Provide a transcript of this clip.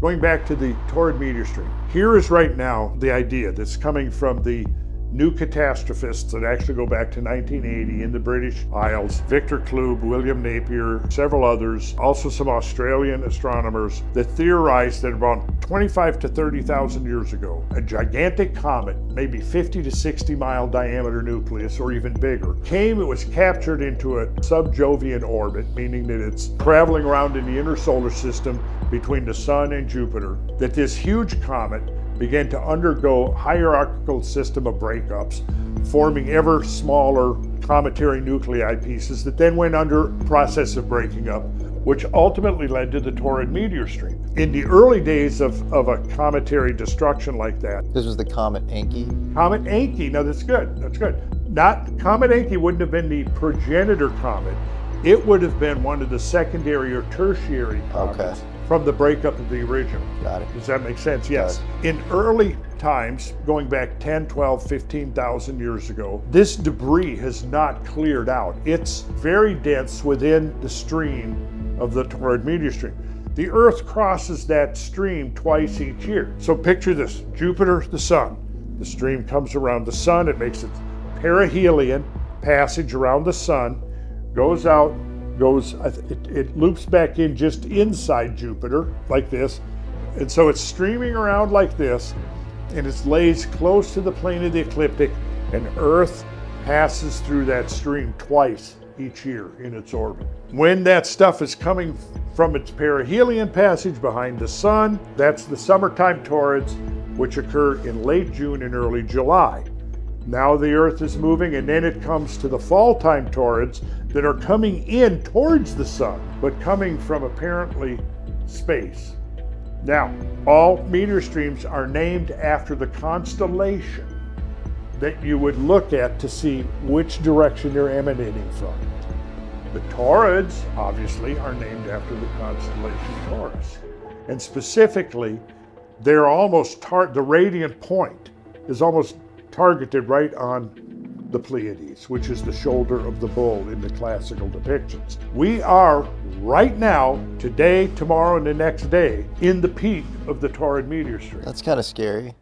Going back to the Taurid meteor stream, here is right now the idea that's coming from the new catastrophists that actually go back to 1980 in the British Isles. Victor Klube, William Napier, several others, also some Australian astronomers that theorized that around 25 to 30,000 years ago, a gigantic comet, maybe 50 to 60 mile diameter nucleus or even bigger, came. It was captured into a sub-Jovian orbit, meaning that it's traveling around in the inner solar system between the Sun and Jupiter, that this huge comet began to undergo hierarchical system of breakups, forming ever smaller cometary nuclei pieces that then went under process of breaking up, which ultimately led to the Taurid meteor stream. In the early days of a cometary destruction like that. This was the Comet Encke? Comet Encke, no, that's good, that's good. Comet Encke wouldn't have been the progenitor comet. It would have been one of the secondary or tertiary comets. Okay. From the breakup of the original. Got it. Does that make sense? Yes. In early times, going back 10, 12, 15,000 years ago, this debris has not cleared out. It's very dense within the stream of the Taurid meteor stream. The Earth crosses that stream twice each year. So picture this, Jupiter, the Sun. The stream comes around the Sun, it makes its perihelion passage around the Sun, goes out, it loops back in just inside Jupiter like this, and so it's streaming around like this, and it lays close to the plane of the ecliptic, and Earth passes through that stream twice each year in its orbit. When that stuff is coming from its perihelion passage behind the Sun, that's the summertime Taurids, which occur in late June and early July. Now the Earth is moving, and then it comes to the fall time Taurids that are coming in towards the Sun, but coming from apparently space. Now, all meteor streams are named after the constellation that you would look at to see which direction they're emanating from. The Taurids, obviously, are named after the constellation Taurus. And specifically, they're almost the radiant point is almost targeted right on the Pleiades, which is the shoulder of the bull in the classical depictions. We are right now, today, tomorrow, and the next day, in the peak of the Taurid meteor stream. That's kind of scary.